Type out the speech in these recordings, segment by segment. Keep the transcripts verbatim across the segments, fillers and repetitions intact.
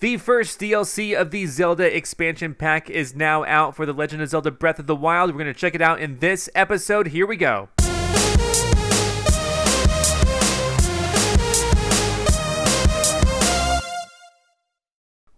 The first D L C of the Zelda expansion pack is now out for The Legend of Zelda Breath of the Wild. We're going to check it out in this episode. Here we go.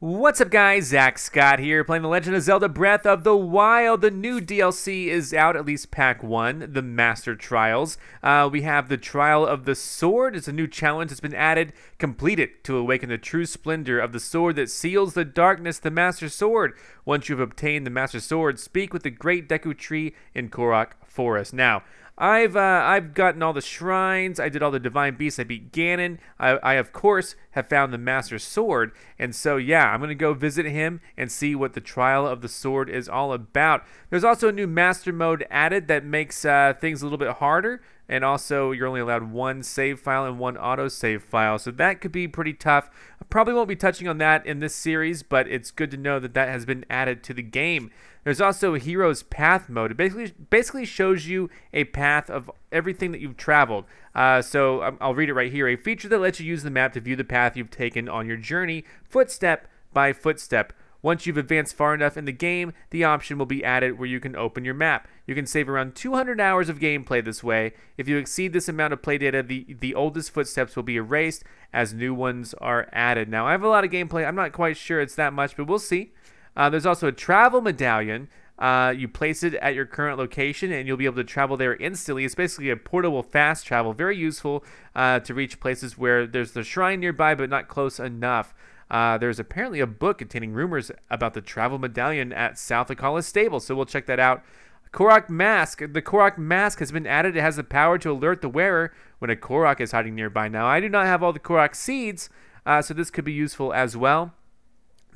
What's up guys, Zach Scott here, playing The Legend of Zelda Breath of the Wild. The new D L C is out, at least Pack one, The Master Trials. Uh, we have the Trial of the Sword. It's a new challenge that's been added. Complete it to awaken the true splendor of the sword that seals the darkness, the Master Sword. Once you've obtained the Master Sword, speak with the Great Deku Tree in Korok Forest. Now, I've uh, I've gotten all the shrines, I did all the Divine Beasts, I beat Ganon, I, I of course have found the Master Sword, and so yeah, I'm going to go visit him and see what the Trial of the Sword is all about. There's also a new Master Mode added that makes uh, things a little bit harder, and also you're only allowed one save file and one autosave file, so that could be pretty tough. I probably won't be touching on that in this series, but it's good to know that that has been added to the game. There's also Hero's Path mode. It basically, basically shows you a path of everything that you've traveled. Uh, so um, I'll read it right here. A feature that lets you use the map to view the path you've taken on your journey, footstep by footstep. Once you've advanced far enough in the game, the option will be added where you can open your map. You can save around two hundred hours of gameplay this way. If you exceed this amount of play data, the, the oldest footsteps will be erased as new ones are added. Now, I have a lot of gameplay. I'm not quite sure it's that much, but we'll see. Uh, there's also a travel medallion. Uh, you place it at your current location and you'll be able to travel there instantly. It's basically a portable fast travel. Very useful uh, to reach places where there's the shrine nearby but not close enough. Uh, there's apparently a book containing rumors about the travel medallion at South Akkala Stable, so we'll check that out. Korok Mask. The Korok Mask has been added. It has the power to alert the wearer when a Korok is hiding nearby. Now, I do not have all the Korok seeds, uh, so this could be useful as well.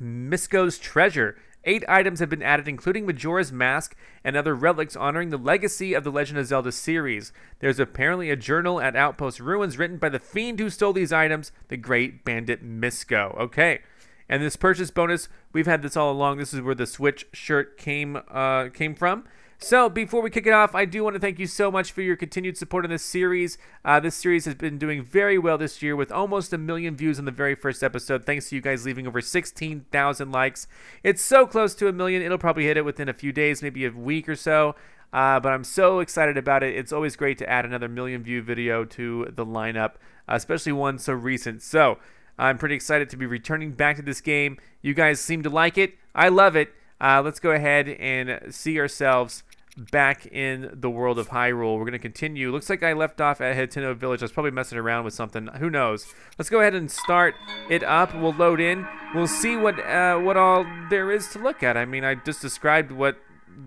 Misko's Treasure. Eight items have been added, including Majora's Mask and other relics honoring the legacy of the Legend of Zelda series. There's apparently a journal at Outpost Ruins written by the fiend who stole these items, the Great Bandit Misko. Okay, and this purchase bonus, we've had this all along. This is where the Switch shirt came uh, came from. So before we kick it off, I do want to thank you so much for your continued support in this series. Uh, this series has been doing very well this year with almost a million views on the very first episode. Thanks to you guys leaving over sixteen thousand likes. It's so close to a million. It'll probably hit it within a few days, maybe a week or so. Uh, but I'm so excited about it. It's always great to add another million view video to the lineup, especially one so recent. So I'm pretty excited to be returning back to this game. You guys seem to like it. I love it. Uh, let's go ahead and see ourselves back in the world of Hyrule. We're going to continue. Looks like I left off at Hateno Village. I was probably messing around with something. Who knows? Let's go ahead and start it up. We'll load in. We'll see what uh, what all there is to look at. I mean, I just described what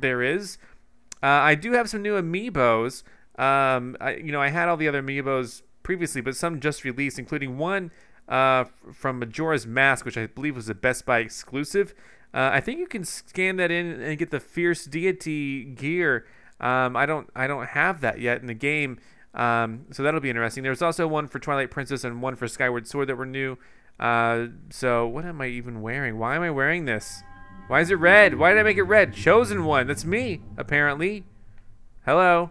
there is. Uh, I do have some new amiibos. Um, I, you know, I had all the other amiibos previously, but some just released, including one uh, from Majora's Mask, which I believe was a Best Buy exclusive. Uh, I think you can scan that in and get the Fierce Deity gear. Um, I don't, I don't have that yet in the game, um, so that'll be interesting. There's also one for Twilight Princess and one for Skyward Sword that were new. Uh, so what am I even wearing? Why am I wearing this? Why is it red? Why did I make it red? Chosen one. That's me, apparently. Hello.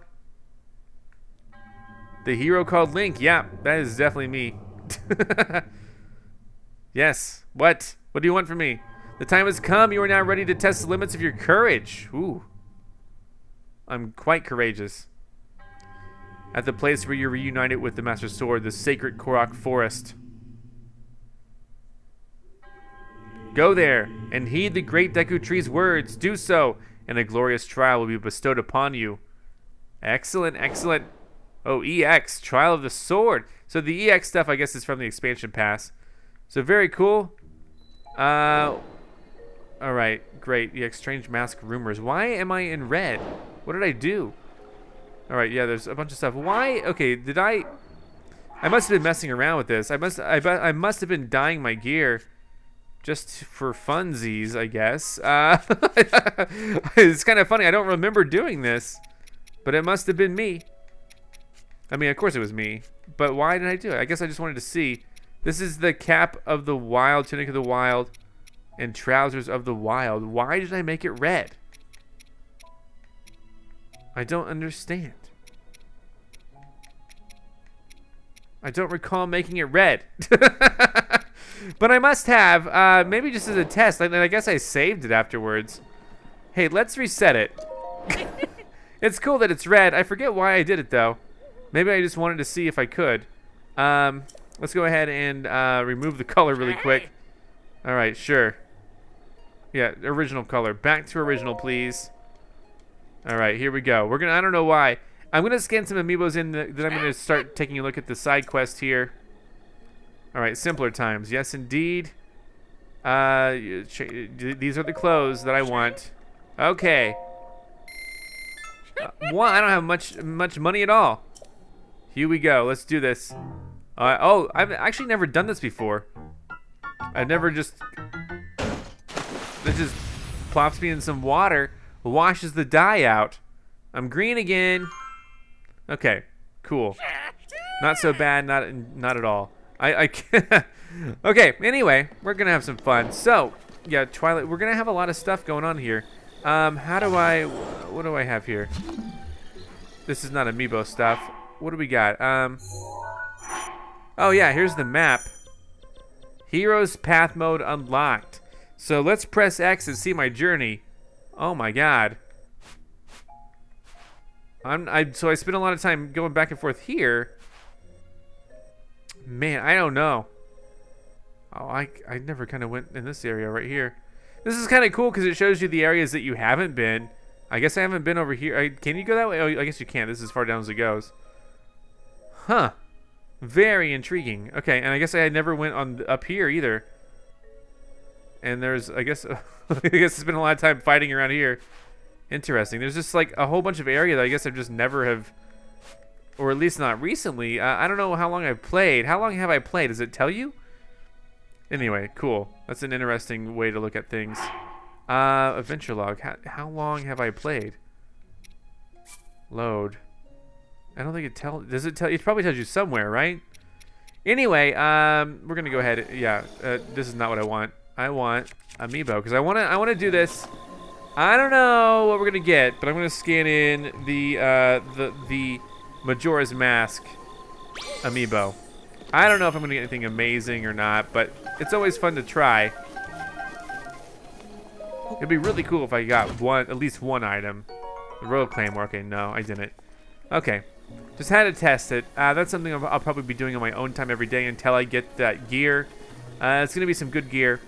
The hero called Link. Yeah, that is definitely me. Yes. What? What do you want from me? The time has come. You are now ready to test the limits of your courage. Ooh. I'm quite courageous. At the place where you're reunited with the Master Sword, the sacred Korok Forest. Go there and heed the Great Deku Tree's words. Do so, and a glorious trial will be bestowed upon you. Excellent, excellent. Oh, E X, Trial of the Sword. So the E X stuff, I guess, is from the expansion pass. So very cool. Uh... All right, great. The exchange mask rumors. Why am I in red? What did I do? All right, yeah, there's a bunch of stuff. Why? Okay, did I? I must have been messing around with this. I must. I, I must have been dyeing my gear, just for funsies, I guess. Uh, it's kind of funny. I don't remember doing this, but it must have been me. I mean, of course it was me. But why did I do it? I guess I just wanted to see. This is the Cap of the Wild, Tunic of the Wild, and Trousers of the Wild. Why did I make it red? I don't understand. I don't recall making it red. But I must have, uh, maybe just as a test. I, I guess I saved it afterwards. Hey, let's reset it. It's cool that it's red. I forget why I did it, though. Maybe I just wanted to see if I could. Um, let's go ahead and uh, remove the color really quick. All right, sure. Yeah, original color. Back to original, please. All right, here we go. We're gonna. I don't know why. I'm gonna scan some amiibos in. The, then I'm gonna start taking a look at the side quest here. All right, simpler times. Yes, indeed. Uh, these are the clothes that I want. Okay. Uh, one. I don't have much much money at all. Here we go. Let's do this. Uh, oh, I've actually never done this before. I've never just. It just plops me in some water, washes the dye out. I'm green again. Okay, cool. Not so bad. Not not at all. I. I can't. Okay. Anyway, we're gonna have some fun. So yeah, Twilight. We're gonna have a lot of stuff going on here. Um, how do I? What do I have here? This is not amiibo stuff. What do we got? Um. Oh yeah, here's the map. Hero's Path mode unlocked. So let's press X and see my journey. Oh my God. I'm. I so I spent a lot of time going back and forth here. Man, I don't know. Oh, I I never kind of went in this area right here. This is kind of cool because it shows you the areas that you haven't been. I guess I haven't been over here. I, can you go that way? Oh, I guess you can. This is as far down as it goes. Huh. Very intriguing. Okay, and I guess I never went on up here either. And there's, I guess, I guess it's been a lot of time fighting around here. Interesting. There's just like a whole bunch of area that I guess I've just never have, or at least not recently. Uh, I don't know how long I've played. How long have I played? Does it tell you? Anyway, cool. That's an interesting way to look at things. Uh, adventure log. How, how long have I played? Load. I don't think it tells. Does it tell? It probably tells you somewhere, right? Anyway, um, we're gonna go ahead. Yeah, uh, this is not what I want. I want amiibo because I want to I want to do this. I don't know what we're gonna get, but I'm gonna scan in the uh, the the Majora's Mask amiibo. I don't know if I'm gonna get anything amazing or not, but it's always fun to try. It'd be really cool if I got one, at least one item. The Royal Claymore. Okay, no, I didn't. Okay, just had to test it. Uh, that's something I'll, I'll probably be doing on my own time every day until I get that gear. Uh, it's gonna be some good gear.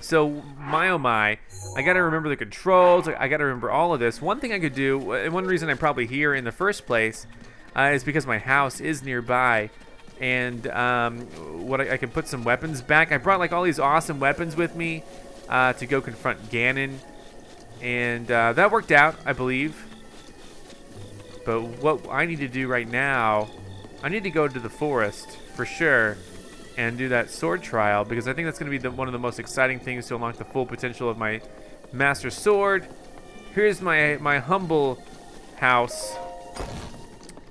So, my oh my, I gotta remember the controls, I gotta remember all of this. One thing I could do, and one reason I'm probably here in the first place, uh, is because my house is nearby, and um, what I, I can put some weapons back. I brought like all these awesome weapons with me uh, to go confront Ganon, and uh, that worked out, I believe. But what I need to do right now, I need to go to the forest, for sure. And do that sword trial because I think that's going to be the, one of the most exciting things to unlock the full potential of my Master Sword. Here's my my humble house.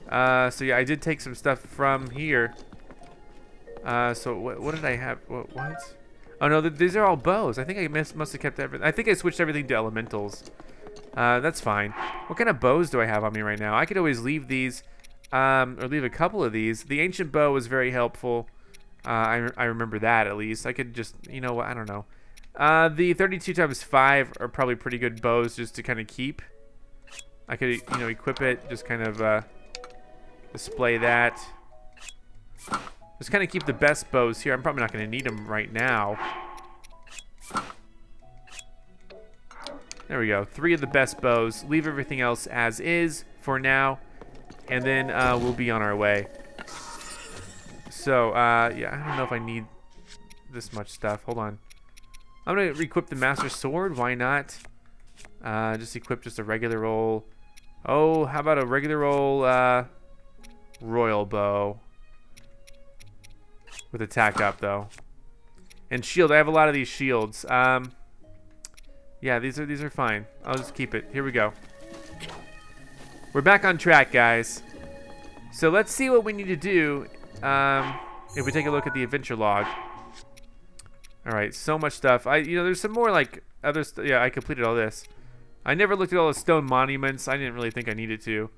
Uh, so yeah, I did take some stuff from here. Uh, so wh what did I have? What? what? Oh no, th these are all bows. I think I must must have kept everything. I think I switched everything to elementals. Uh, that's fine. What kind of bows do I have on me right now? I could always leave these, um, or leave a couple of these. The ancient bow was very helpful. Uh, I, re I remember that at least. I could just, you know, I don't know. Uh, the thirty-two times five are probably pretty good bows just to kind of keep. I could, you know, equip it, just kind of uh, display that. Just kind of keep the best bows here. I'm probably not going to need them right now. There we go. Three of the best bows. Leave everything else as is for now. And then uh, we'll be on our way. So, uh, yeah, I don't know if I need this much stuff. Hold on. I'm going to re-equip the Master Sword. Why not? Uh, just equip just a regular old... Oh, how about a regular old uh, Royal Bow? With attack up, though. And shield. I have a lot of these shields. Um, yeah, these are, these are fine. I'll just keep it. Here we go. We're back on track, guys. So let's see what we need to do. Um, if we take a look at the adventure log. All right, so much stuff. I, you know, there's some more like other stuff. Yeah, I completed all this. I never looked at all the stone monuments. I didn't really think I needed to.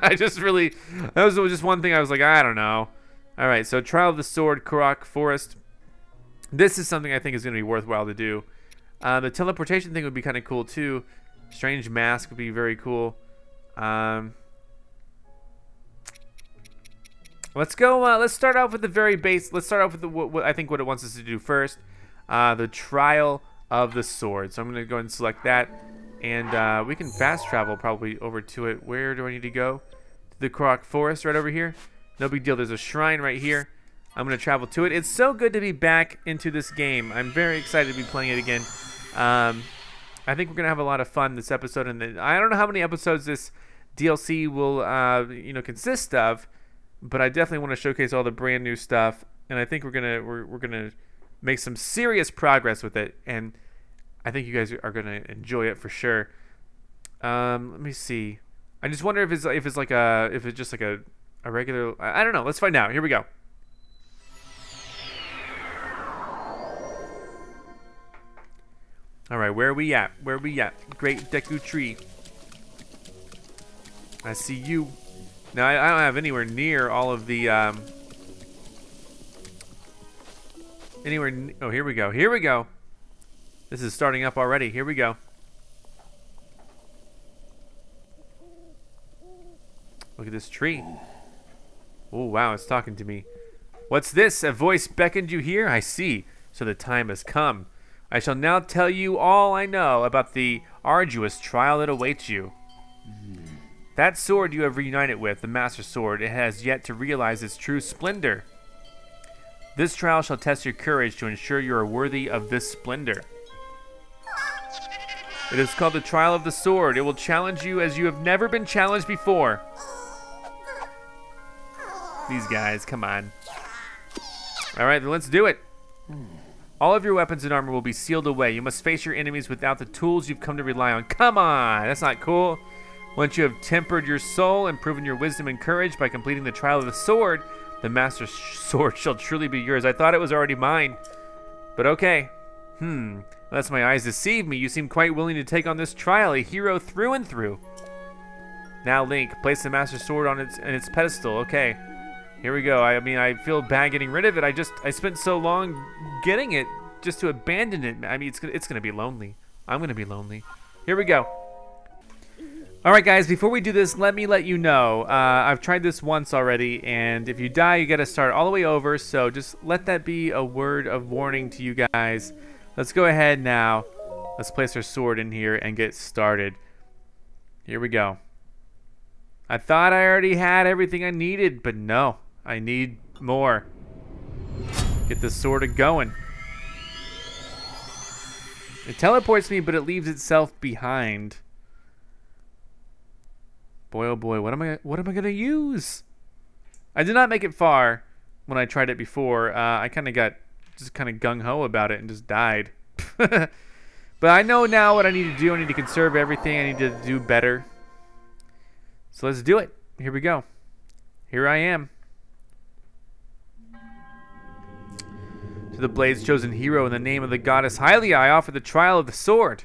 I just really, that was just one thing I was like, I don't know. All right, so Trial of the Sword, Korok Forest, This is something I think is going to be worthwhile to do. Uh, the teleportation thing would be kind of cool too. Strange mask would be very cool. Um, let's go. Uh, let's start off with the very base. Let's start off with the, what, what I think what it wants us to do first. Uh, the Trial of the Sword. So I'm going to go ahead and select that, and uh, we can fast travel probably over to it. Where do I need to go? To the Korok Forest right over here. No big deal. There's a shrine right here. I'm going to travel to it. It's so good to be back into this game. I'm very excited to be playing it again. Um, I think we're going to have a lot of fun this episode. And the, I don't know how many episodes this D L C will uh, you know, consist of, but I definitely want to showcase all the brand new stuff. And I think we're going to we're, we're going to make some serious progress with it. And I think you guys are going to enjoy it for sure. Um, let me see. I just wonder if it's if it's like a if it's just like a a regular. I don't know. Let's find out. Here we go. All right, where are we at? Where are we at? Great Deku Tree. I see you. Now, I, I don't have anywhere near all of the... Um, anywhere... Oh, here we go. Here we go. This is starting up already. Here we go. Look at this tree. Oh, wow, it's talking to me. What's this? A voice beckoned you here? I see. So the time has come. I shall now tell you all I know about the arduous trial that awaits you. That sword you have reunited with, the Master Sword, it has yet to realize its true splendor. This trial shall test your courage to ensure you are worthy of this splendor. It is called the Trial of the Sword. It will challenge you as you have never been challenged before. These guys, come on. All right, then let's do it. All of your weapons and armor will be sealed away. You must face your enemies without the tools you've come to rely on. Come on, that's not cool. Once you have tempered your soul and proven your wisdom and courage by completing the Trial of the Sword, the Master Sword shall truly be yours. I thought it was already mine, but okay. Hmm, unless my eyes deceive me, you seem quite willing to take on this trial, a hero through and through. Now, Link, place the Master Sword on its, on its pedestal, okay. Here we go. I mean, I feel bad getting rid of it. I just, I spent so long getting it just to abandon it. I mean, it's, it's going to be lonely. I'm going to be lonely. Here we go. All right, guys, before we do this, let me let you know. Uh, I've tried this once already, and if you die, you got to start all the way over. So just let that be a word of warning to you guys. Let's go ahead now. Let's place our sword in here and get started. Here we go. I thought I already had everything I needed, but no. I need more. Get this sword a-going. It teleports me, but it leaves itself behind. Boy, oh boy, what am I what am I gonna use? I did not make it far when I tried it before. Uh, I kind of got just kind of gung-ho about it and just died. But I know now what I need to do. I need to conserve everything. I need to do better. So let's do it. Here we go. Here I am. To the Blade's chosen hero, in the name of the Goddess Hylia, I offer the Trial of the Sword.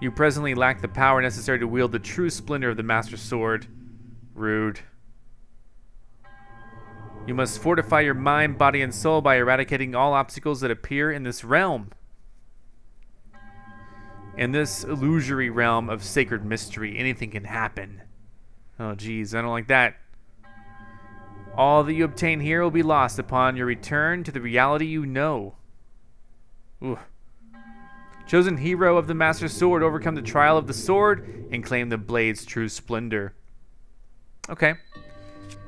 You presently lack the power necessary to wield the true splendor of the Master Sword. Rude. You must fortify your mind, body, and soul by eradicating all obstacles that appear in this realm. In this illusory realm of sacred mystery, anything can happen. Oh, geez, I don't like that. All that you obtain here will be lost upon your return to the reality you know. Ooh. Chosen hero of the Master Sword, overcome the Trial of the Sword and claim the Blade's true splendor. Okay.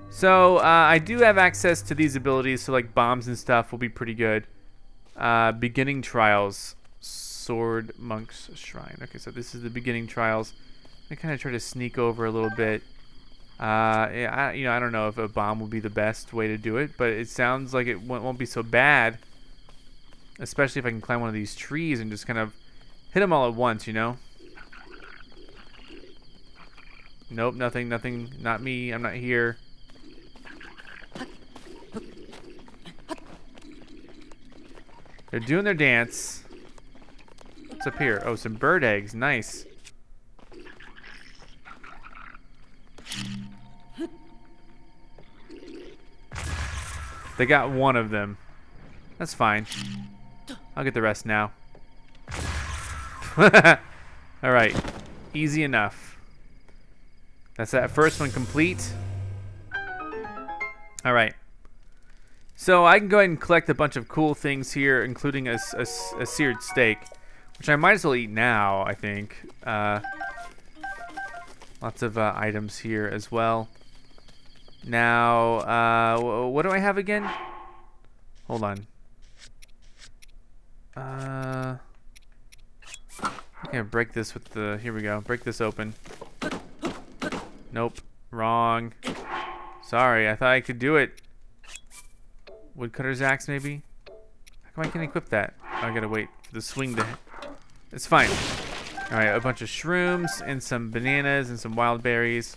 So, uh, I do have access to these abilities, so like bombs and stuff will be pretty good. Uh, beginning Trials. Sword Monk's Shrine. Okay, so this is the Beginning Trials. I kind of try to sneak over a little bit. Uh, yeah, I, you know, I don't know if a bomb would be the best way to do it, but it sounds like it won't, won't be so bad, especially if I can climb one of these trees and just kind of hit them all at once, you know? Nope, nothing, nothing, not me, I'm not here. They're doing their dance. What's up here? Oh, some bird eggs, nice. They got one of them. That's fine. I'll get the rest now. Alright. Easy enough. That's that first one complete. Alright. So I can go ahead and collect a bunch of cool things here, including a, a, a seared steak, which I might as well eat now, I think. Uh, lots of uh, items here as well. Now, uh, what do I have again? Hold on. Uh, I'm gonna break this with the. Here we go. Break this open. Nope. Wrong. Sorry. I thought I could do it. Woodcutter's axe, maybe. How come I can't equip that? Oh, I gotta wait for the swing to. It's fine. All right. A bunch of shrooms and some bananas and some wild berries.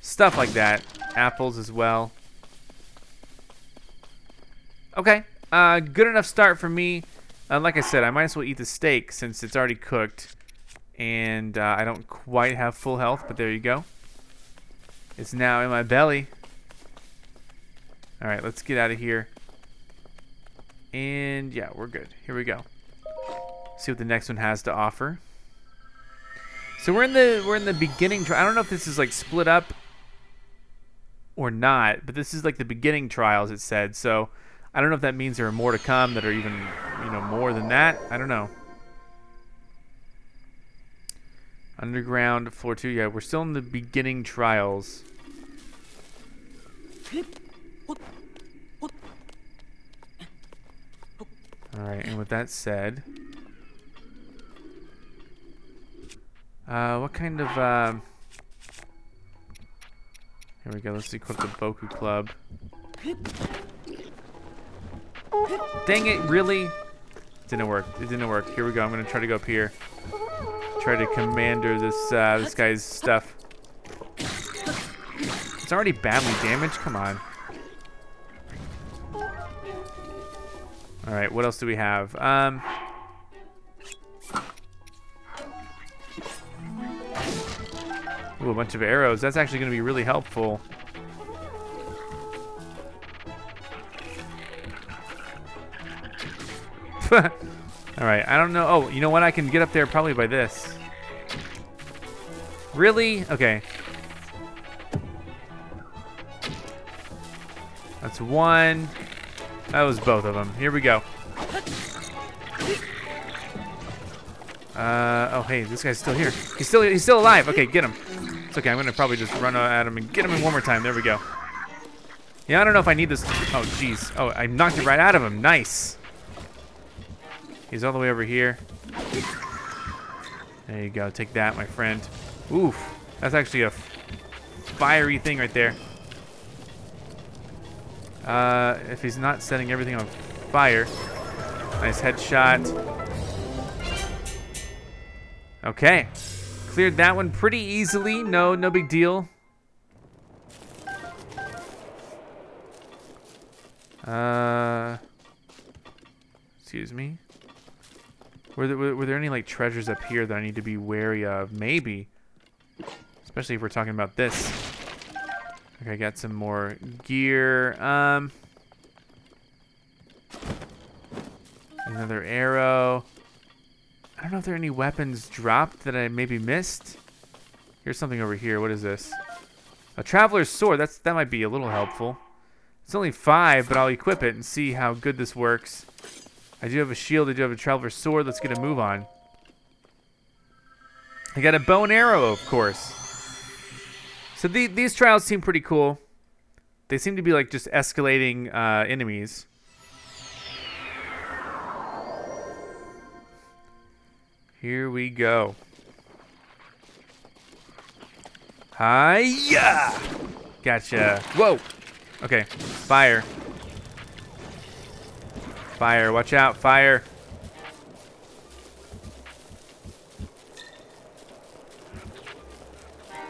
Stuff like that. Apples as well. Okay. Uh, good enough start for me. Uh, like I said, I might as well eat the steak since it's already cooked. And uh, I don't quite have full health, but there you go. It's now in my belly. Alright, let's get out of here. And yeah, we're good. Here we go. See what the next one has to offer. So we're in the we're in the beginning trial. I don't know if this is like split up or not, but this is like the beginning trials, it said. So I don't know if that means there are more to come that are even, you know, more than that. I don't know. Underground floor two. Yeah, we're still in the beginning trials. All right, and with that said, uh, what kind of? Uh, here we go. Let's equip the Boko Club. Dang it, really? Didn't work. It didn't work. Here we go. I'm going to try to go up here. Try to commander this uh, this guy's stuff. It's already badly damaged. Come on. All right, what else do we have? Um, ooh, a bunch of arrows. That's actually going to be really helpful. Alright, I don't know. Oh, you know what? I can get up there probably by this. Really? Okay. That's one. That was both of them. Here we go. Uh, oh, hey, this guy's still here. He's still he's still alive. Okay, get him. It's okay. I'm going to probably just run at him and get him in one more time. There we go. Yeah, I don't know if I need this. Oh, jeez. Oh, I knocked it right out of him. Nice. He's all the way over here. There you go. Take that, my friend. Oof. That's actually a fiery thing right there. Uh, if he's not setting everything on fire. Nice headshot. Okay. Cleared that one pretty easily. No, no big deal. Uh, excuse me. Were there, were there any like treasures up here that I need to be wary of? Maybe, especially if we're talking about this. Okay, I got some more gear. Um, another arrow. I don't know if there are any weapons dropped that I maybe missed. Here's something over here. What is this? A traveler's sword. That's that might be a little helpful. It's only five, but I'll equip it and see how good this works. I do have a shield, I do have a traveler's sword. Let's get a move on. I got a bow and arrow, of course. So the, these trials seem pretty cool. They seem to be like just escalating uh, enemies. Here we go. Hi-ya! Gotcha. Whoa! Okay, fire. Fire, watch out, fire.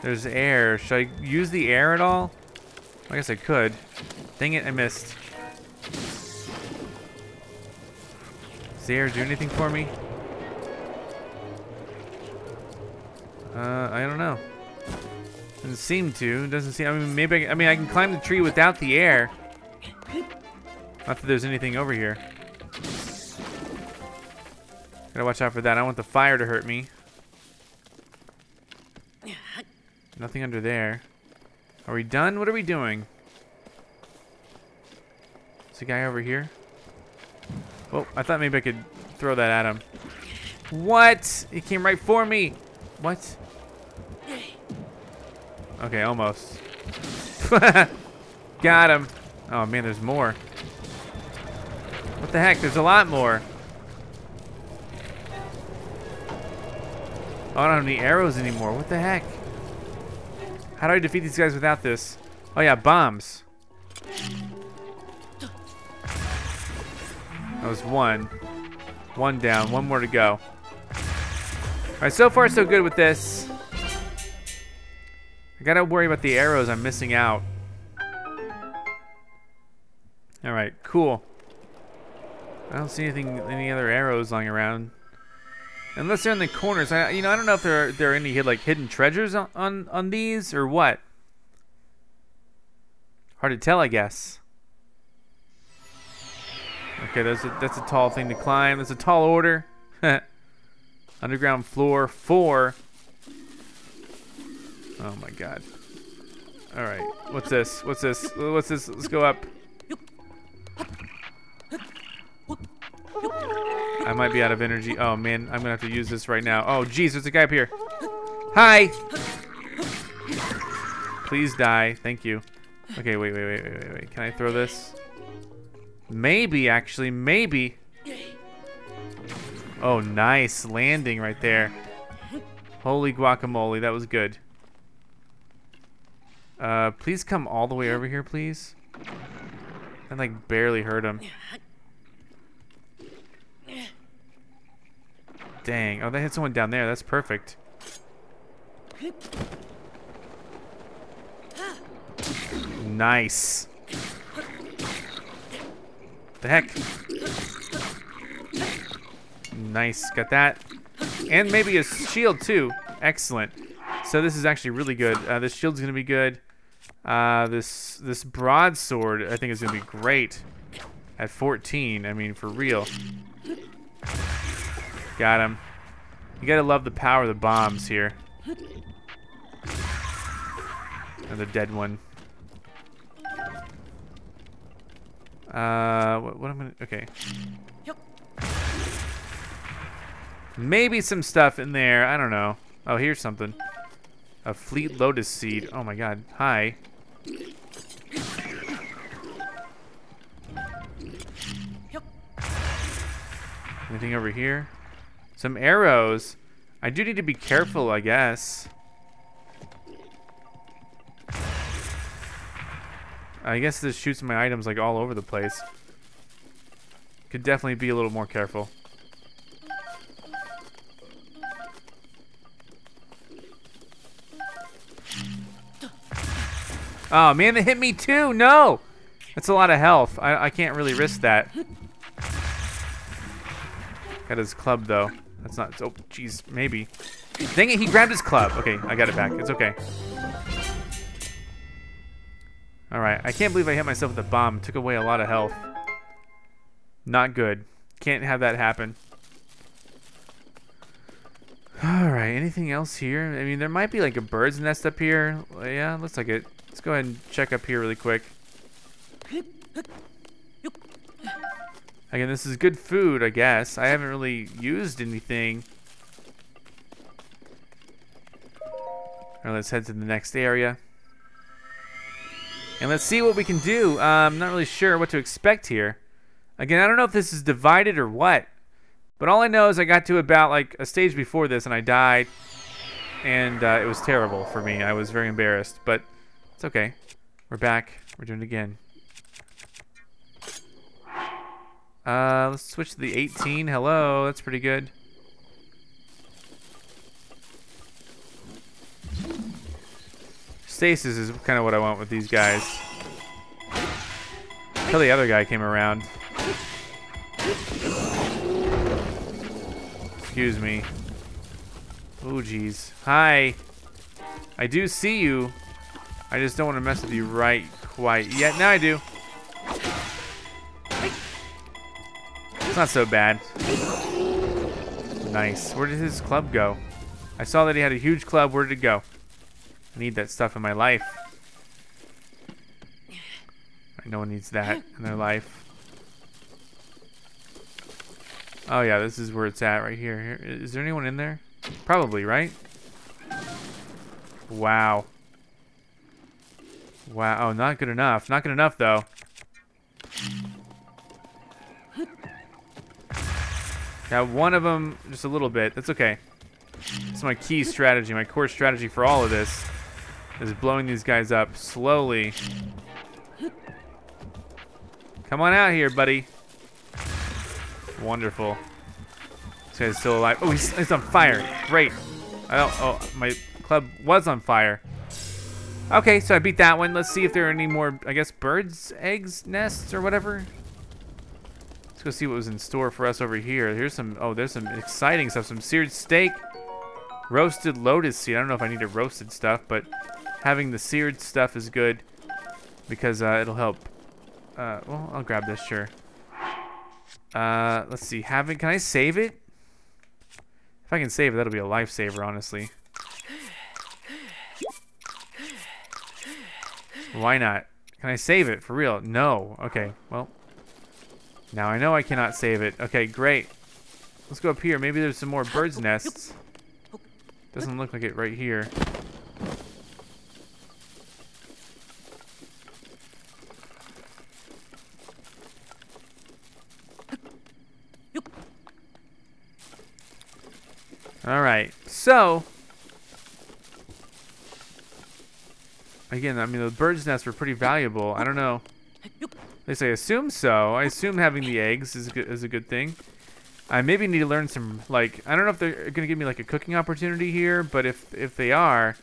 There's air. Should I use the air at all? I guess I could. Dang it, I missed. Does the air do anything for me? Uh, I don't know. Doesn't seem to. Doesn't seem. I mean, maybe. I, I mean, I can climb the tree without the air. Not that there's anything over here. Gotta watch out for that. I don't want the fire to hurt me. Nothing under there. Are we done? What are we doing? There's a guy over here. Oh, I thought maybe I could throw that at him. What? He came right for me. What? Okay, almost. Got him. Oh man, there's more. What the heck? There's a lot more. Oh, I don't have any arrows anymore. What the heck? How do I defeat these guys without this? Oh yeah, bombs. That was one. One down, one more to go. Alright, so far so good with this. I gotta worry about the arrows I'm missing out. Alright, cool. I don't see anything, any other arrows lying around. Unless they're in the corners. I, you know, I don't know if there are, there are any like hidden treasures on, on, on these or what. Hard to tell, I guess. Okay, that's a, that's a tall thing to climb. That's a tall order. Underground floor four. Oh my god. All right, what's this? What's this? What's this? Let's go up. I might be out of energy. Oh man, I'm gonna have to use this right now. Oh geez, there's a guy up here. Hi. Please die. Thank you. Okay, wait, wait, wait, wait, wait, wait. Can I throw this? Maybe, actually, maybe. Oh, nice landing right there. Holy guacamole, that was good. Uh, please come all the way over here, please. I like barely hurt him. Dang! Oh, they hit someone down there. That's perfect. Nice. The heck. Nice, got that, and maybe a shield too. Excellent. So this is actually really good. Uh, this shield's gonna be good. Uh, this this broadsword I think is gonna be great. At fourteen, I mean, for real. Got him. You gotta love the power of the bombs here. Another dead one. Uh, what, what am I gonna, okay. Maybe some stuff in there, I don't know. Oh, here's something. A fleet lotus seed, oh my god, hi. Anything over here? Some arrows. I do need to be careful, I guess. I guess this shoots my items like all over the place. Could definitely be a little more careful. Oh man, they hit me too, no! That's a lot of health, I, I can't really risk that. Got his club though. That's not, oh jeez, maybe. Dang it, he grabbed his club. Okay, I got it back, it's okay. All right, I can't believe I hit myself with a bomb. Took away a lot of health. Not good. Can't have that happen. All right, anything else here? I mean, there might be like a bird's nest up here. Yeah, looks like it. Let's go ahead and check up here really quick. Again, this is good food, I guess. I haven't really used anything. All right, let's head to the next area. And let's see what we can do. Uh, I'm not really sure what to expect here. Again, I don't know if this is divided or what. But all I know is I got to about like a stage before this and I died. And uh, it was terrible for me. I was very embarrassed, but it's okay. We're back, we're doing it again. Uh, let's switch to the eighteen, hello, that's pretty good. Stasis is kind of what I want with these guys. Until the other guy came around. Excuse me. Oh geez. Hi. I do see you. I just don't want to mess with you right quite yet. Now I do. It's not so bad. Nice. Where did his club go? I saw that he had a huge club. Where did it go? I need that stuff in my life. No one needs that in their life. Oh yeah, this is where it's at right here. Is there anyone in there? Probably, right? Wow. Wow, oh, not good enough. Not good enough, though. Got one of them just a little bit. That's okay. That's my key strategy, my core strategy for all of this, is blowing these guys up slowly. Come on out here, buddy. Wonderful. This guy's still alive. Oh, he's, he's on fire. Great. I don't, oh, my club was on fire. Okay, so I beat that one. Let's see if there are any more, I guess, birds, eggs, nests, or whatever. Let's go see what was in store for us over here. Here's some, oh, there's some exciting stuff. Some seared steak, roasted lotus seed. I don't know if I need a roasted stuff, but having the seared stuff is good because uh, it'll help. Uh, well, I'll grab this, sure. Uh, let's see. Having, can I save it? If I can save it, that'll be a lifesaver, honestly. Why not? Can I save it? For real? No. Okay, well. Now I know I cannot save it. Okay, great. Let's go up here. Maybe there's some more birds' nests. Doesn't look like it right here. All right, so, again, I mean, the bird's nests were pretty valuable. I don't know. At least I assume so. I assume having the eggs is a good, is a good thing. I maybe need to learn some, like, I don't know if they're going to give me, like, a cooking opportunity here, but if, if they are,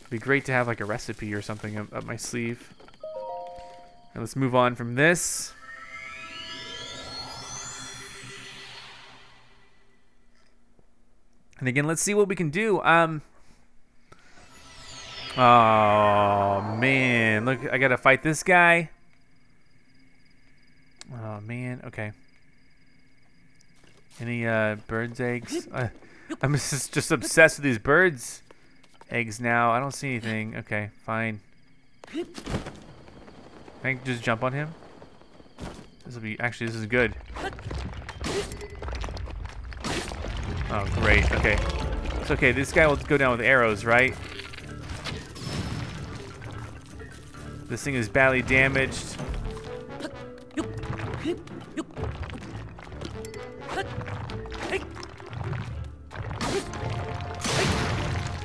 it'd be great to have, like, a recipe or something up, up my sleeve. And let's move on from this. And again, let's see what we can do. Um, oh, man. Look, I got to fight this guy. Oh, man. Okay. Any uh, birds' eggs? Uh, I'm just, just obsessed with these birds' eggs now. I don't see anything. Okay, fine. Can I just jump on him? This will be... Actually, this is good. Oh, great. Okay. It's okay. This guy will go down with arrows, right? This thing is badly damaged.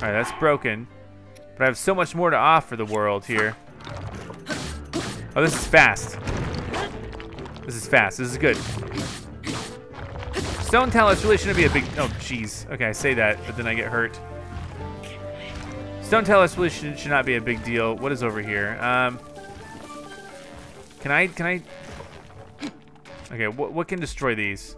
Alright, that's broken. But I have so much more to offer the world here. Oh, this is fast. This is fast. This is good. Stone Talus really shouldn't be a big... Oh, jeez. Okay, I say that, but then I get hurt. Stone Talus really should, should not be a big deal. What is over here? Um, can I... Can I... Okay, wh what can destroy these?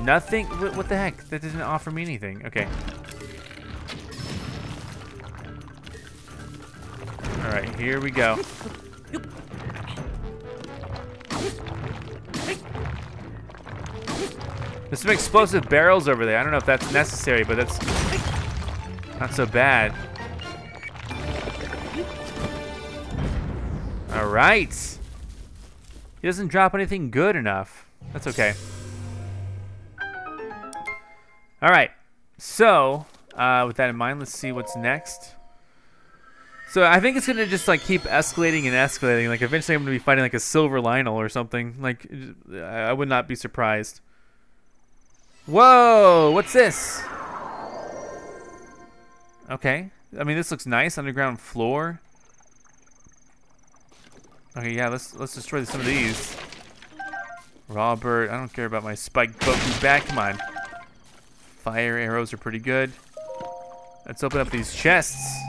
Nothing? Wh what the heck? That didn't offer me anything. Okay. Alright, here we go. There's some explosive barrels over there. I don't know if that's necessary, but that's not so bad. All right. He doesn't drop anything good enough. That's okay. All right. So, uh, with that in mind, let's see what's next. So I think it's gonna just like keep escalating and escalating. Like eventually I'm gonna be fighting like a silver Lynel or something. Like I would not be surprised. Whoa, what's this? Okay, I mean this looks nice. Underground floor. Okay, yeah, let's let's destroy some of these. Raw bird, I don't care about my spiked Boku back. Come on. Fire arrows are pretty good. Let's open up these chests.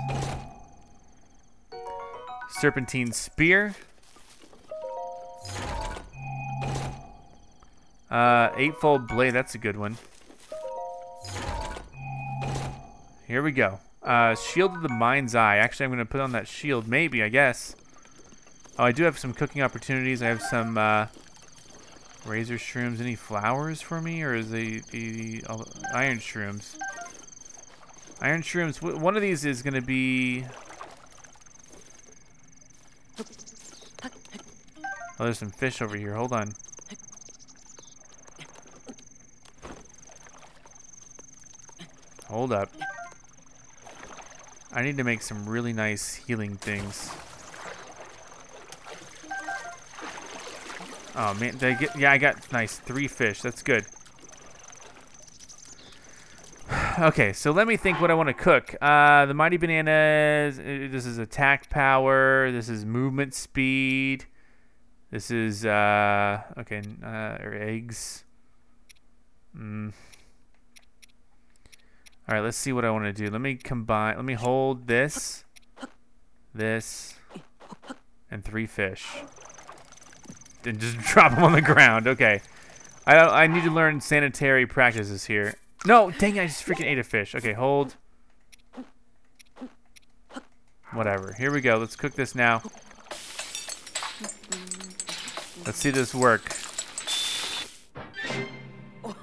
Serpentine spear. Uh, eightfold blade, that's a good one. Here we go. Uh, shield of the mind's eye. Actually, I'm going to put on that shield, maybe, I guess. Oh, I do have some cooking opportunities. I have some, uh, Razor shrooms. Any flowers for me, or is the the iron shrooms? Iron shrooms. One of these is gonna be. Oh, there's some fish over here. Hold on. Hold up. I need to make some really nice healing things. Oh man, did I get, yeah, I got nice three fish. That's good. Okay, so let me think what I want to cook. Uh, the mighty bananas. This is attack power. This is movement speed. This is uh, okay. Uh, or eggs. Mm. All right, let's see what I want to do. Let me combine. Let me hold this, this, and three fish. And just drop them on the ground. Okay. I don't, I need to learn sanitary practices here. No, dang it, I just freaking ate a fish. Okay, hold. Whatever. Here we go. Let's cook this now. Let's see this work. All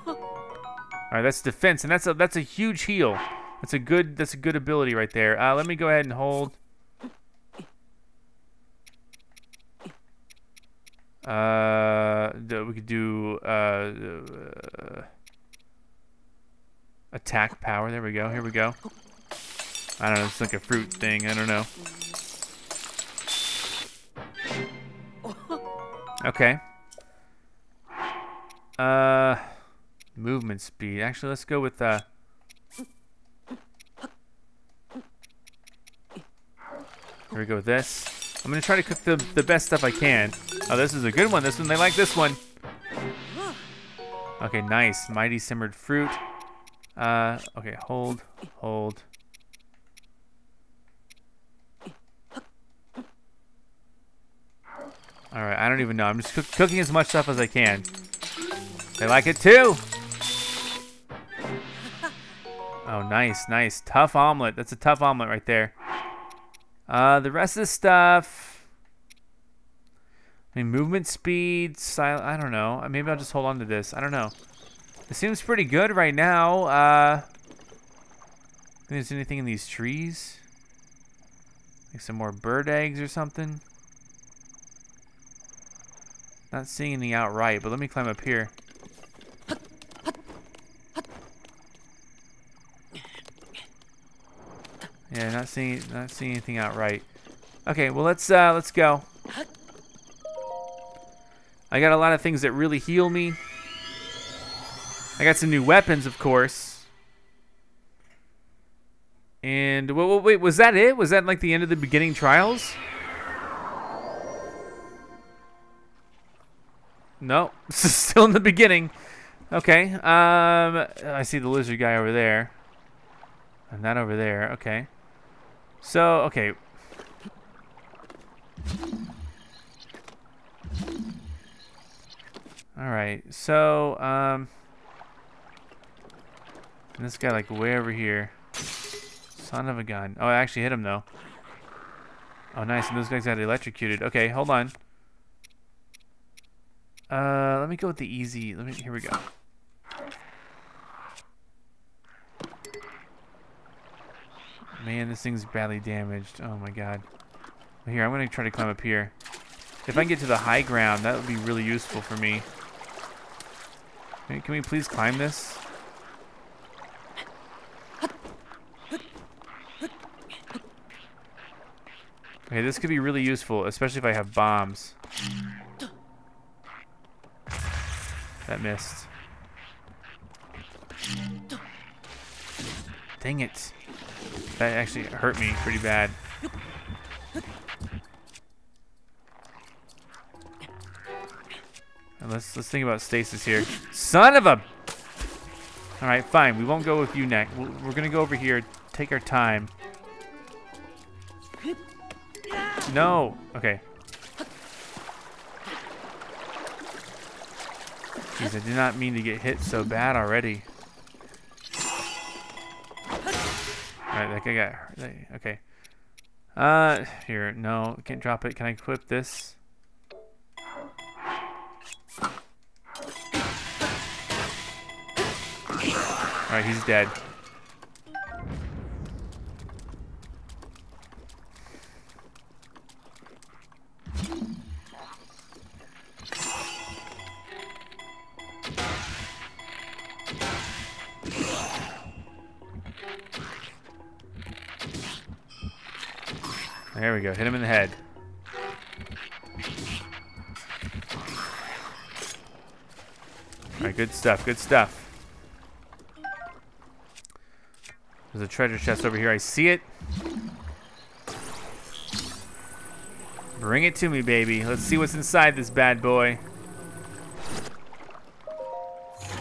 right, that's defense, and that's a that's a huge heal. That's a good that's a good ability right there. Uh, let me go ahead and hold. Uh, we could do uh, attack power. There we go. Here we go. I don't know. It's like a fruit thing. I don't know. Okay. Uh, movement speed. Actually, let's go with uh. Here we go with this. I'm gonna try to cook the, the best stuff I can. Oh, this is a good one. This one, they like this one. Okay, nice. Mighty simmered fruit. Uh, okay, hold, hold. All right, I don't even know. I'm just cook cooking as much stuff as I can. They like it too. Oh, nice, nice. Tough omelet. That's a tough omelet right there. Uh, the rest of the stuff, I mean, movement speed, silent, I don't know. Maybe I'll just hold on to this. I don't know. It seems pretty good right now. Uh, think there's anything in these trees? Like some more bird eggs or something? Not seeing anything outright, but let me climb up here. Yeah, not seeing not seeing anything outright. Okay, well let's uh, let's go. I got a lot of things that really heal me. I got some new weapons, of course. And wait, wait, was that it? Was that like the end of the beginning trials? No, still in the beginning. Okay. Um, I see the lizard guy over there, and that over there. Okay. So, okay. Alright, so, um... this guy, like, way over here. Son of a gun. Oh, I actually hit him, though. Oh, nice, and those guys got electrocuted. Okay, hold on. Uh, let me go with the easy... Let me. Here we go. Man, this thing's badly damaged. Oh my god. Here, I'm gonna try to climb up here. If I can get to the high ground, that would be really useful for me. Can we please climb this? Okay, this could be really useful, especially if I have bombs. That missed. Dang it. That actually hurt me pretty bad. And let's let's think about stasis here. Son of a! All right, fine. We won't go with you next. We're, we're gonna go over here. Take our time. No. Okay. Jeez, I did not mean to get hit so bad already. Alright, that guy got... Okay. Uh, here, no. Can't drop it. Can I equip this? Alright, he's dead. There we go, hit him in the head. Alright, good stuff, good stuff. There's a treasure chest over here, I see it. Bring it to me, baby. Let's see what's inside this bad boy.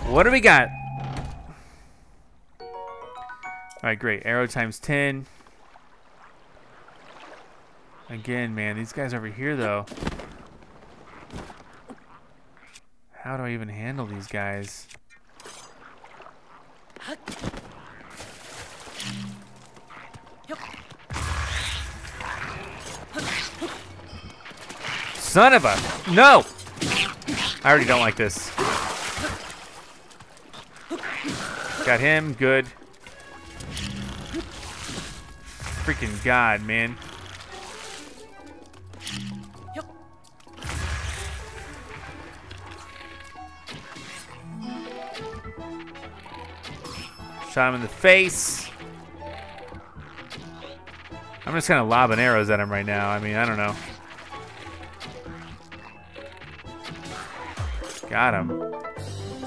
What do we got? Alright, great, arrow times ten. Again, man, these guys over here, though. How do I even handle these guys? Son of a, no! I already don't like this. Got him, good. Freaking God, man. Shot him in the face. I'm just kind of lobbing arrows at him right now. I mean, I don't know. Got him.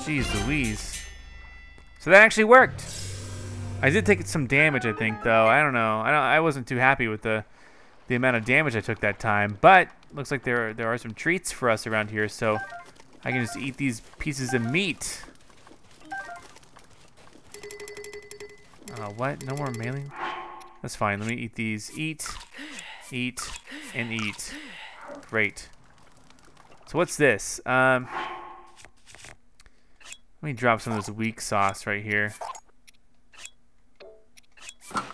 Jeez Louise. So that actually worked. I did take some damage, I think, though. I don't know. I don't, I wasn't too happy with the the amount of damage I took that time. But looks like there are, there are some treats for us around here, so I can just eat these pieces of meat. Uh, what? No more melee? That's fine. Let me eat these. Eat, eat, and eat. Great. So what's this? Um, let me drop some of this weak sauce right here. Okay,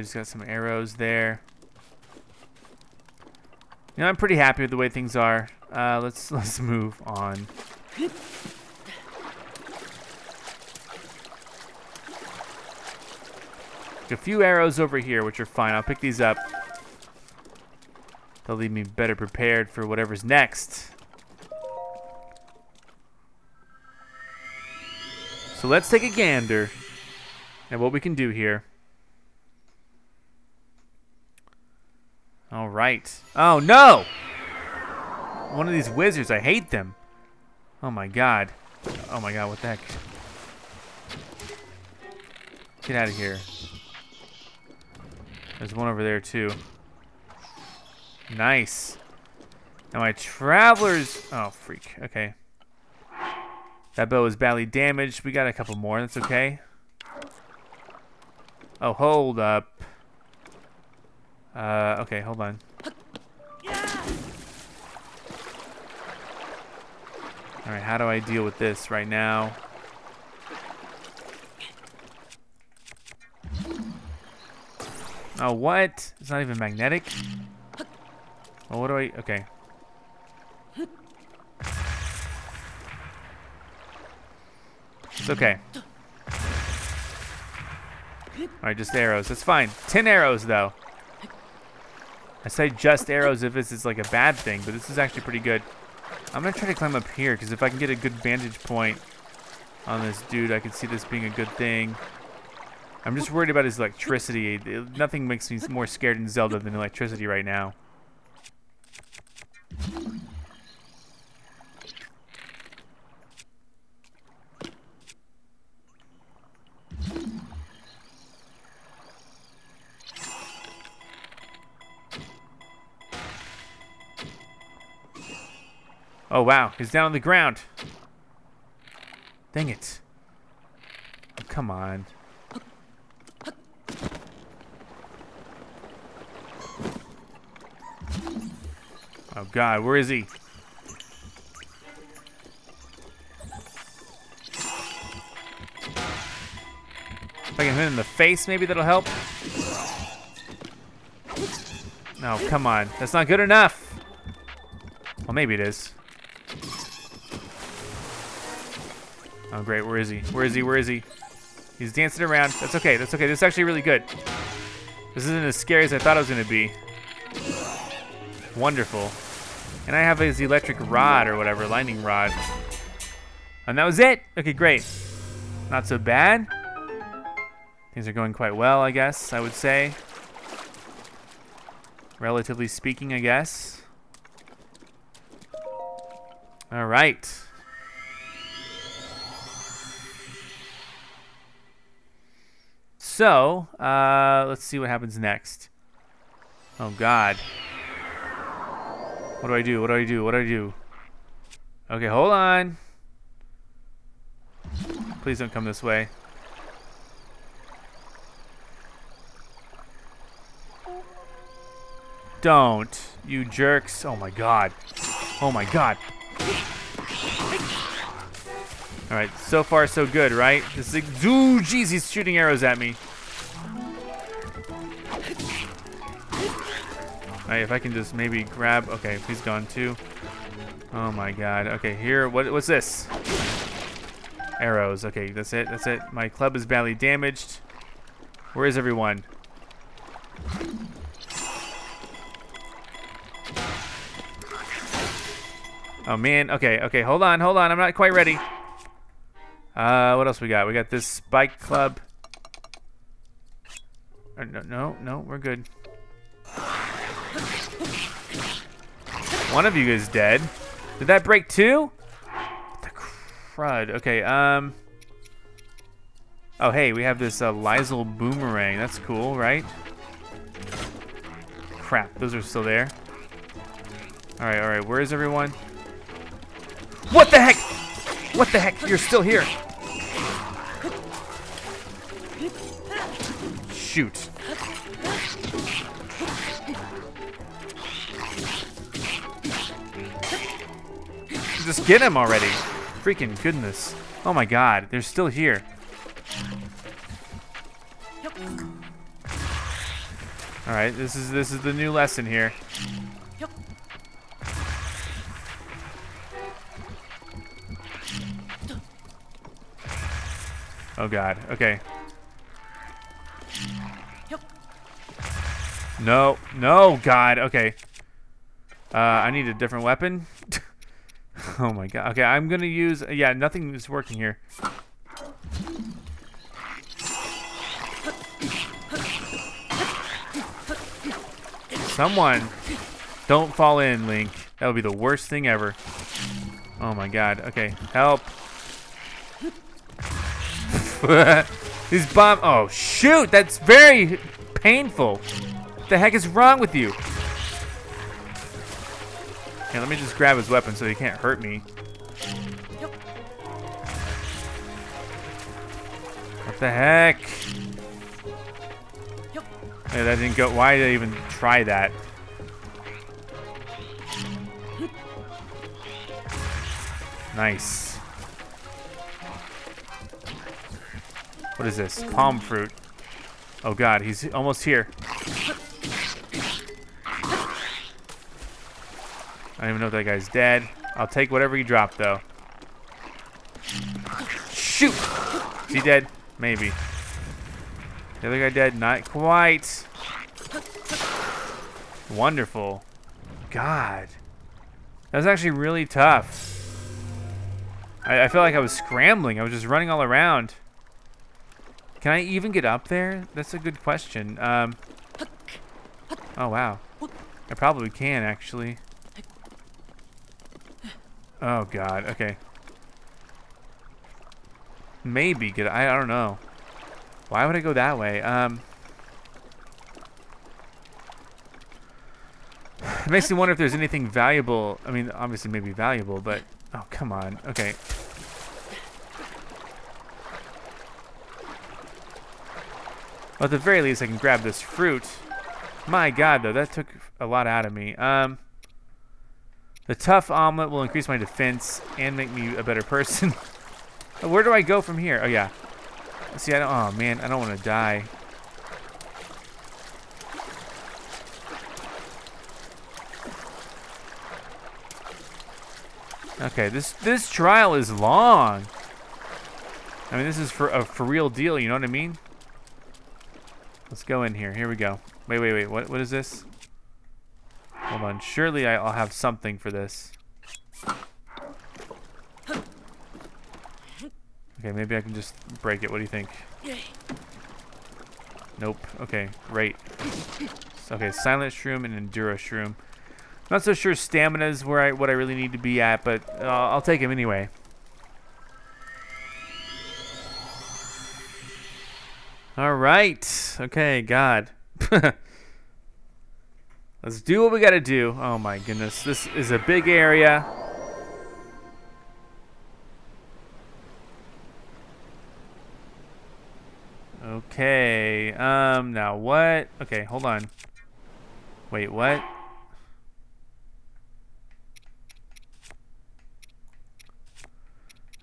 just got some arrows there. You know, I'm pretty happy with the way things are. Uh, let's let's move on. A few arrows over here, which are fine. I'll pick these up. They'll leave me better prepared for whatever's next. So let's take a gander at what we can do here. All right. Oh no! One of these wizards. I hate them. Oh my God. Oh my God. What the heck? Get out of here. There's one over there too. Nice. Now my travelers, oh freak, okay. That bow is badly damaged. We got a couple more, that's okay. Oh, hold up. Uh, okay, hold on. All right, how do I deal with this right now? Oh, what? It's not even magnetic? Oh, what do I... Okay. It's okay. Alright, just arrows. That's fine. Ten arrows, though. I say just arrows if this is like a bad thing, but this is actually pretty good. I'm going to try to climb up here, because if I can get a good vantage point on this dude, I can see this being a good thing. I'm just worried about his electricity. It, nothing makes me more scared in Zelda than electricity right now. Oh wow, he's down on the ground. Dang it. Oh, come on. Oh God, where is he? If I can hit him in the face, maybe that'll help. No, oh, come on, that's not good enough. Well, maybe it is. Oh great, where is he? Where is he? Where is he? He's dancing around. That's okay, that's okay. This is actually really good. This isn't as scary as I thought it was gonna be. Wonderful. And I have his electric rod or whatever, lightning rod. And that was it! Okay, great. Not so bad. Things are going quite well, I guess, I would say. Relatively speaking, I guess. All right. So, uh, let's see what happens next. Oh God. What do I do? What do I do? What do I do? Okay, hold on. Please don't come this way. Don't, you jerks. Oh my God. Oh my God. All right, so far so good, right? This is like, ooh, jeez, he's shooting arrows at me. All right, if I can just maybe grab, okay, he's gone too. Oh my God, okay, here, what, what's this? Arrows, okay, that's it, that's it. My club is badly damaged. Where is everyone? Oh man, okay, okay, hold on, hold on, I'm not quite ready. Uh, what else we got? We got this spike club. Or no, no, no, we're good. One of you is dead. Did that break too? What the crud? Okay, um. Oh hey, we have this uh, Lizal boomerang. That's cool, right? Crap, those are still there. All right, all right, where is everyone? What the heck? What the heck? You're still here. Shoot. Just get him already. Freaking goodness. Oh my God, they're still here. All right, this is this is the new lesson here. Oh God, okay. No, no, God, okay. Uh, I need a different weapon. Oh my God, okay, I'm gonna use, yeah, nothing is working here. Someone, don't fall in, Link. That would be the worst thing ever. Oh my God, okay, help. These bomb, oh shoot, that's very painful. What the heck is wrong with you? Okay, let me just grab his weapon so he can't hurt me. What the heck? Hey, that didn't go, why did I even try that? Nice. What is this? Palm fruit. Oh God, he's almost here. I don't even know if that guy's dead. I'll take whatever he dropped though. Shoot! Is he dead? Maybe. The other guy dead? Not quite. Wonderful. God. That was actually really tough. I, I felt like I was scrambling. I was just running all around. Can I even get up there? That's a good question. Um, oh wow, I probably can actually. Oh God, okay. Maybe get, I, I don't know. Why would I go that way? Um, it makes me wonder if there's anything valuable. I mean, obviously maybe valuable, but, oh come on, okay. Well, at the very least, I can grab this fruit. My God, though, that took a lot out of me. Um, the tough omelet will increase my defense and make me a better person. Where do I go from here? Oh yeah. See, I don't. Oh man, I don't want to die. Okay, this this trial is long. I mean, this is for a for real deal, you know what I mean? Let's go in here. Here we go. Wait, wait, wait. What, what is this? Hold on. Surely I'll have something for this. Okay, maybe I can just break it. What do you think? Nope. Okay, great. Okay, Silent Shroom and Enduro Shroom. Not so sure stamina is where I, what I really need to be at, but uh, I'll take him anyway. All right. Okay, God. Let's do what we gotta do. Oh my goodness, this is a big area. Okay, um, now what? Okay, hold on. Wait, what?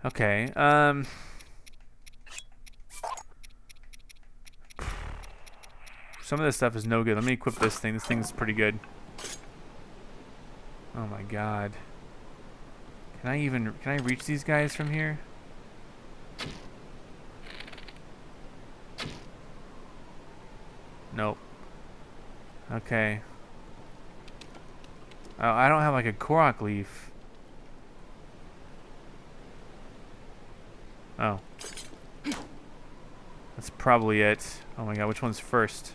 Okay, um... some of this stuff is no good. Let me equip this thing. This thing's pretty good. Oh my god. Can I even... can I reach these guys from here? Nope. Okay. Oh, I don't have like a Korok leaf. Oh. That's probably it. Oh my god, which one's first?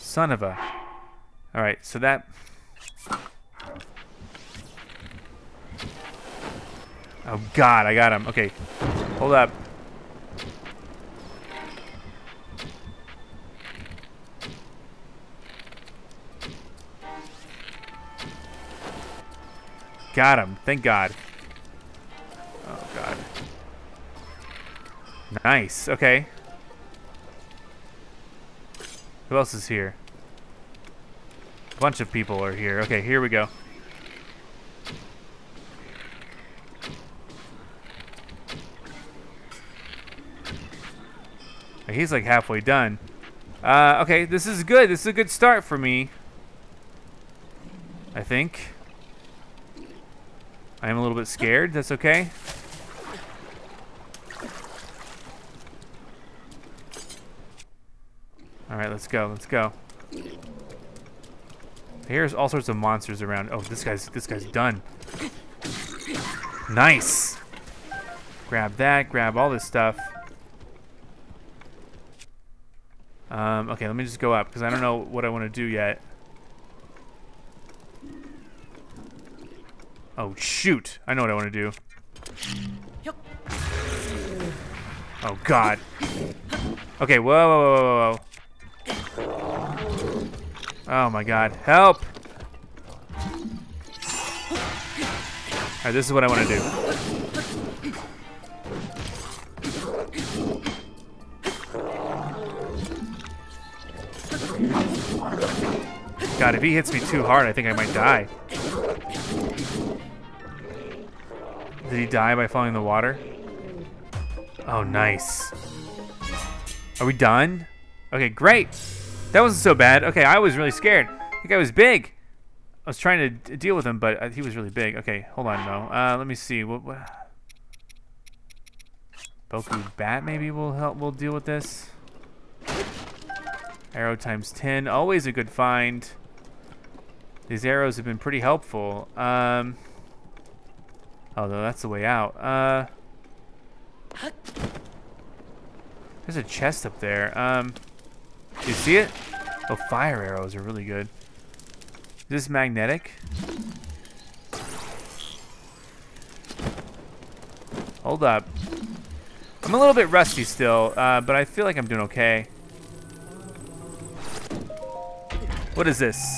Son of a. All right, so that. Oh God, I got him. Okay, hold up. Got him. Thank God. Oh God. Nice. Okay. Who else is here? A bunch of people are here. Okay, here we go. He's like halfway done. Uh, okay, this is good. This is a good start for me. I think. I am a little bit scared. That's okay. All right, let's go. Let's go. Here's all sorts of monsters around. Oh, this guy's this guy's done. Nice. Grab that. Grab all this stuff. Um, okay, let me just go up because I don't know what I want to do yet. Oh shoot! I know what I want to do. Oh god. Okay, whoa, whoa, whoa, whoa, whoa. Oh my god, help! All right, this is what I want to do. God, if he hits me too hard, I think I might die. Did he die by falling in the water? Oh, nice. Are we done? Okay, great. That wasn't so bad. Okay, I was really scared. The guy was big. I was trying to deal with him, but he was really big. Okay, hold on, though. Uh, let me see. What, what? Boku Bat maybe will help. We'll deal with this. Arrow times ten. Always a good find. These arrows have been pretty helpful. Um, although that's the way out. Uh, there's a chest up there. Um, do you see it? Oh, fire arrows are really good. Is this magnetic? Hold up. I'm a little bit rusty still, uh, but I feel like I'm doing okay. What is this?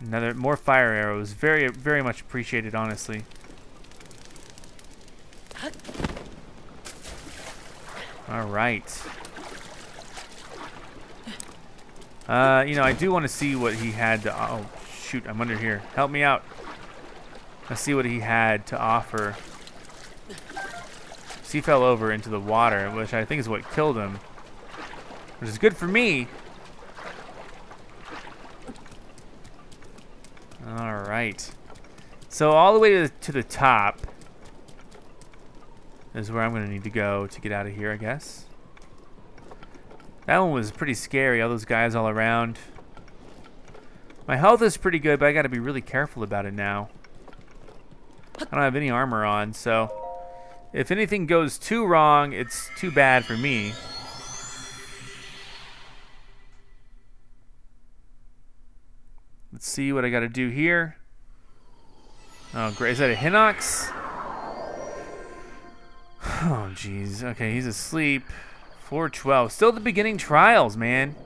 Another, more fire arrows. Very, very much appreciated, honestly. All right. Uh, you know, I do want to see what he had to, oh, shoot, I'm under here. Help me out. Let's see what he had to offer. he fell over into the water, which I think is what killed him. Which is good for me. Alright. So all the way to the, to the top is where I'm going to need to go to get out of here, I guess. That one was pretty scary, all those guys all around. My health is pretty good, but I got to be really careful about it now. I don't have any armor on, so if anything goes too wrong, it's too bad for me. Let's see what I got to do here. Oh, great. Is that a Hinox? Oh, jeez. Okay, he's asleep. four twelve. Still the beginning trials, man.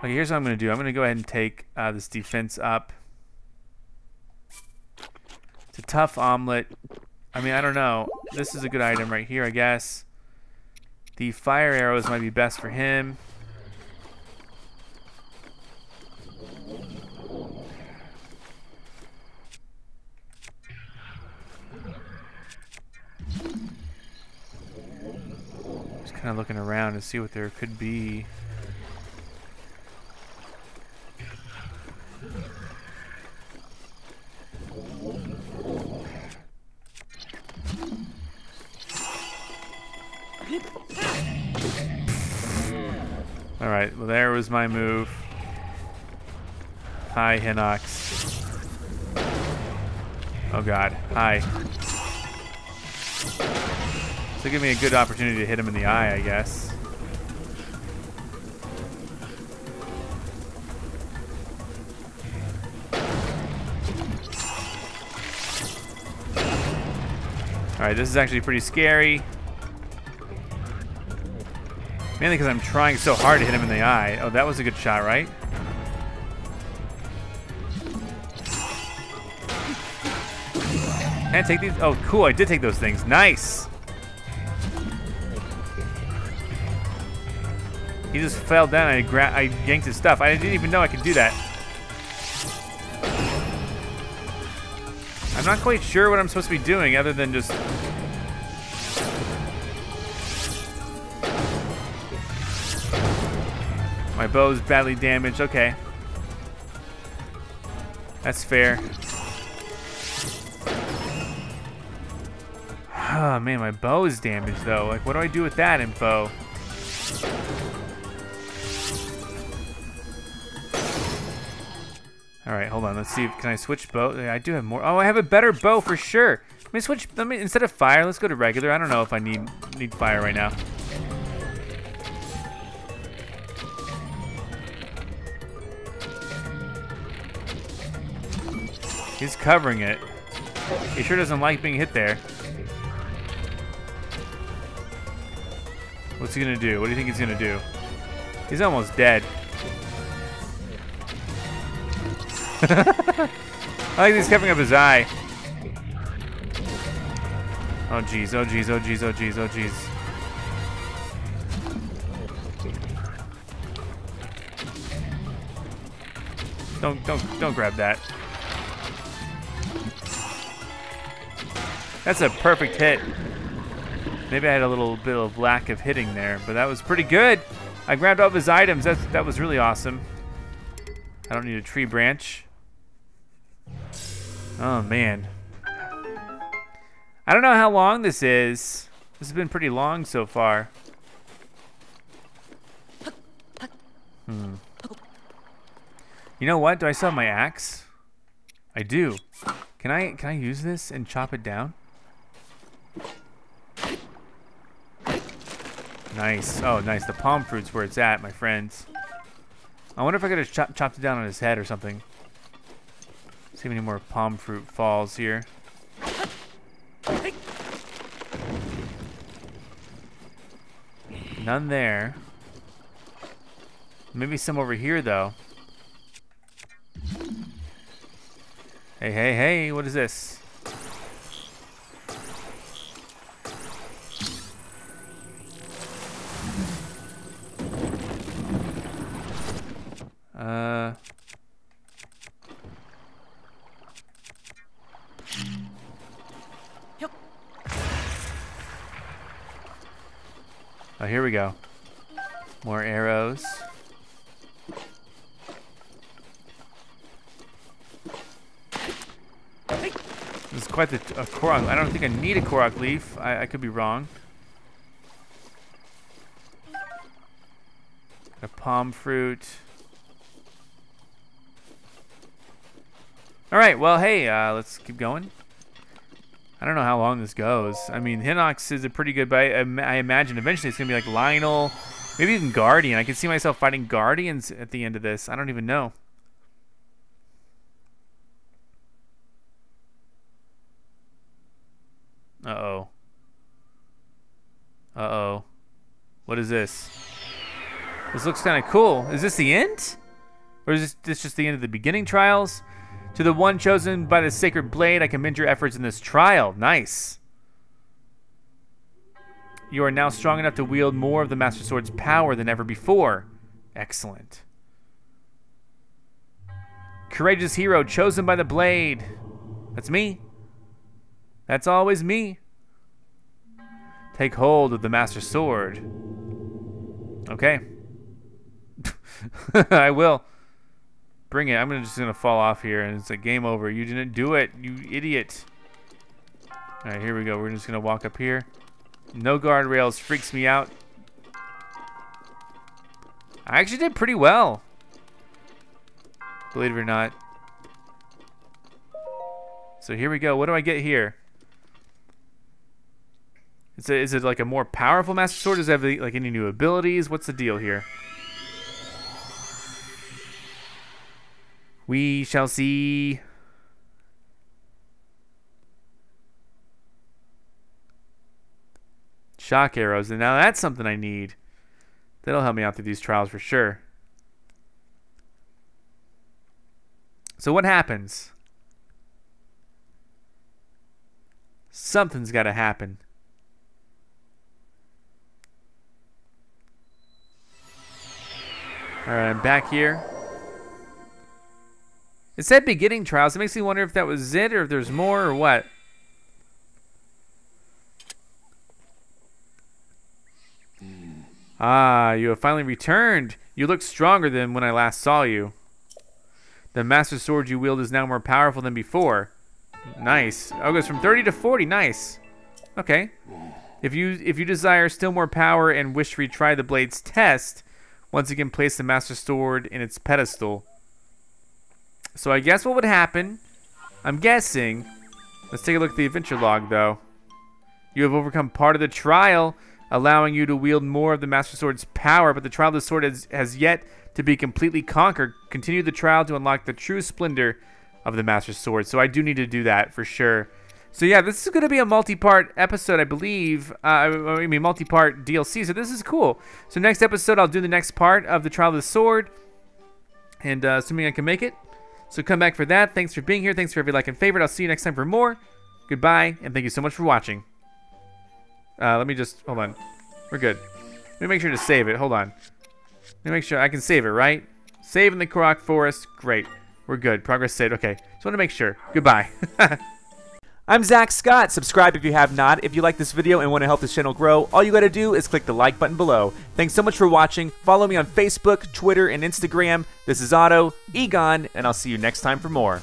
Okay, here's what I'm going to do. I'm going to go ahead and take uh, this defense up. It's a tough omelet. I mean, I don't know. This is a good item right here, I guess. The fire arrows might be best for him. Just kind of looking around to see what there could be. Alright, well there was my move. Hi, Hinox. Oh god, hi. So give me a good opportunity to hit him in the eye, I guess. Alright, this is actually pretty scary. Mainly because I'm trying so hard to hit him in the eye. Oh, that was a good shot, right? Can I take these? Oh, cool, I did take those things. Nice! He just fell down and I, gra I yanked his stuff. I didn't even know I could do that. I'm not quite sure what I'm supposed to be doing other than just... My bow's badly damaged. Okay. That's fair. Oh, man, my bow is damaged, though. Like, what do I do with that info? All right, hold on. Let's see. If, can I switch bow? I do have more. Oh, I have a better bow for sure. Let me switch. Let me, instead of fire, let's go to regular. I don't know if I need need fire right now. He's covering it. He sure doesn't like being hit there. What's he gonna do? What do you think he's gonna do? He's almost dead. I like he's covering up his eye. Oh jeez, oh jeez, oh jeez, oh jeez, oh jeez. Don't, don't, don't grab that. That's a perfect hit. Maybe I had a little bit of lack of hitting there, but that was pretty good. I grabbed all of his items. That's, that was really awesome. I don't need a tree branch. Oh, man. I don't know how long this is. This has been pretty long so far. Hmm. You know what? Do I still have my axe? I do. Can I, can I use this and chop it down? Nice. Oh, nice. The palm fruit's where it's at, my friends. I wonder if I could have chop, chopped it down on his head or something. See how many more palm fruit falls here. None there. Maybe some over here, though. Hey, hey, hey, what is this? Uh, Oh, here we go. More arrows. This is quite the t a Korok. I don't think I need a Korok leaf. I, I could be wrong. A palm fruit. All right. Well, hey, uh, let's keep going. I don't know how long this goes. I mean, Hinox is a pretty good, but I, I imagine eventually it's gonna be like Lionel, maybe even Guardian. I can see myself fighting Guardians at the end of this. I don't even know. Uh-oh. Uh-oh. What is this? This looks kind of cool. Is this the end? Or is this, this just the end of the beginning trials? To the one chosen by the sacred blade, I commend your efforts in this trial. Nice. You are now strong enough to wield more of the Master Sword's power than ever before. Excellent. Courageous hero chosen by the blade. That's me. That's always me. Take hold of the Master Sword. Okay. I will. Bring it. I'm just gonna fall off here and it's a game over. You didn't do it, you idiot. All right, here we go. We're just gonna walk up here. No guardrails freaks me out. I actually did pretty well. Believe it or not. So here we go. What do I get here? Is it, is it like a more powerful Master Sword? Does it have like any new abilities? What's the deal here? We shall see. Shock arrows. And now that's something I need. That'll help me out through these trials for sure. So what happens? Something's got to happen. All right, I'm back here. It said beginning trials. It makes me wonder if that was it or if there's more or what. Ah, you have finally returned. You look stronger than when I last saw you. The Master Sword you wield is now more powerful than before. Nice. Oh, it goes from thirty to forty. Nice. Okay. If you if you desire still more power and wish to retry the blade's test, once again place the Master Sword in its pedestal. So I guess what would happen, I'm guessing, let's take a look at the adventure log though. You have overcome part of the trial, allowing you to wield more of the Master Sword's power, but the trial of the sword has, has yet to be completely conquered. Continue the trial to unlock the true splendor of the Master Sword. So I do need to do that for sure. So yeah, this is going to be a multi-part episode, I believe. Uh, I mean, multi-part D L C. So this is cool. So next episode, I'll do the next part of the Trial of the Sword, and uh, assuming I can make it. So come back for that. Thanks for being here. Thanks for every like and favorite. I'll see you next time for more. Goodbye, and thank you so much for watching. Uh, let me just hold on. We're good. Let me make sure to save it. Hold on. Let me make sure I can save it. Right? Save in the Korok Forest. Great. We're good. Progress saved. Okay. Just want to make sure. Goodbye. I'm Zach Scott. Subscribe if you have not. If you like this video and want to help this channel grow, all you got to do is click the like button below. Thanks so much for watching. Follow me on Facebook, Twitter, and Instagram. This is Otto, Egon, and I'll see you next time for more.